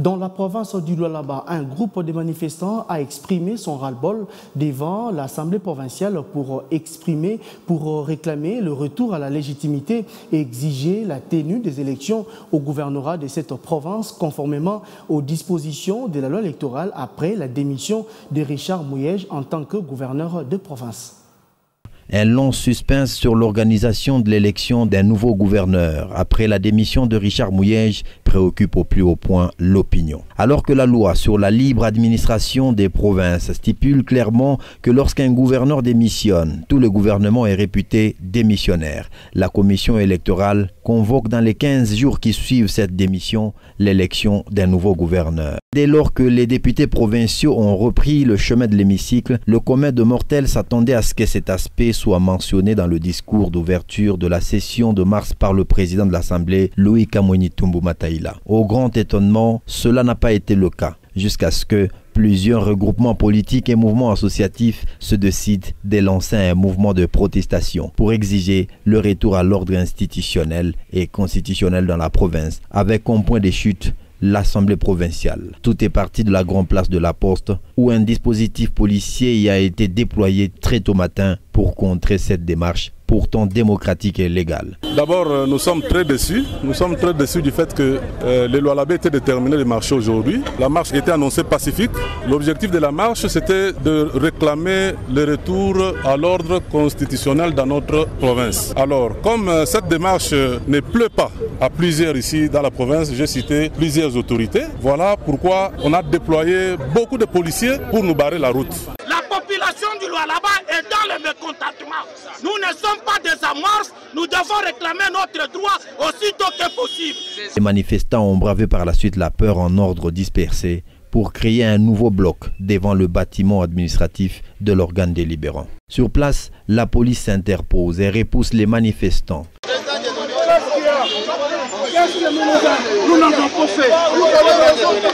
Dans la province du Lualaba, un groupe de manifestants a exprimé son ras-le-bol devant l'Assemblée provinciale pour réclamer le retour à la légitimité et exiger la tenue des élections au gouvernorat de cette province conformément aux dispositions de la loi électorale après la démission de Richard Muyej en tant que gouverneur de province. Un long suspense sur l'organisation de l'élection d'un nouveau gouverneur après la démission de Richard Muyej préoccupe au plus haut point l'opinion. Alors que la loi sur la libre administration des provinces stipule clairement que lorsqu'un gouverneur démissionne, tout le gouvernement est réputé démissionnaire. La commission électorale convoque dans les 15 jours qui suivent cette démission l'élection d'un nouveau gouverneur. Dès lors que les députés provinciaux ont repris le chemin de l'hémicycle, le commun de mortels s'attendait à ce que cet aspect soit mentionné dans le discours d'ouverture de la session de mars par le président de l'Assemblée, Louis Kamouni Tumbumataï. Au grand étonnement, cela n'a pas été le cas, jusqu'à ce que plusieurs regroupements politiques et mouvements associatifs se décident d'élancer un mouvement de protestation pour exiger le retour à l'ordre institutionnel et constitutionnel dans la province, avec comme point de chute l'Assemblée provinciale. Tout est parti de la grande place de la Poste où un dispositif policier y a été déployé très tôt matin pour contrer cette démarche pourtant démocratique et légale. D'abord, nous sommes très déçus. Nous sommes très déçus du fait que les Lualabais étaient déterminés de marcher aujourd'hui. La marche était annoncée pacifique. L'objectif de la marche, c'était de réclamer le retour à l'ordre constitutionnel dans notre province. Alors, comme cette démarche ne plaît pas à plusieurs ici dans la province, j'ai cité plusieurs autorités. Voilà pourquoi on a déployé beaucoup de policiers pour nous barrer la route. La population du Lualaba est dans le mécontentement. Nous ne sommes pas des amorces, nous devons réclamer notre droit aussitôt que possible. Les manifestants ont bravé par la suite la peur en ordre dispersé pour créer un nouveau bloc devant le bâtiment administratif de l'organe délibérant. Sur place, la police s'interpose et repousse les manifestants. Qu'est-ce que nous n'avons pas fait?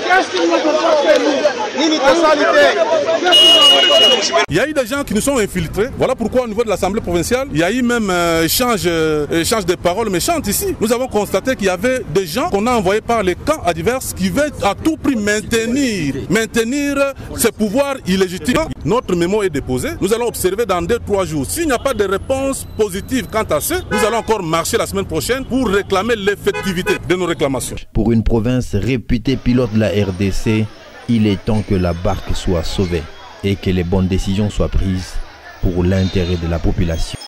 Qu'est-ce que nous n'avons pas fait, nous? Il y a eu des gens qui nous sont infiltrés. Voilà pourquoi au niveau de l'Assemblée provinciale, il y a eu même échange de paroles méchantes ici. Nous avons constaté qu'il y avait des gens qu'on a envoyés par les camps adverses qui veulent à tout prix maintenir ce pouvoir illégitime. Notre mémo est déposé. Nous allons observer dans 2-3 jours. S'il n'y a pas de réponse positive quant à ça, nous allons encore marcher la semaine prochaine pour réclamer l'effectivité de nos réclamations. Pour une province réputée pilote de la RDC, il est temps que la barque soit sauvée et que les bonnes décisions soient prises pour l'intérêt de la population.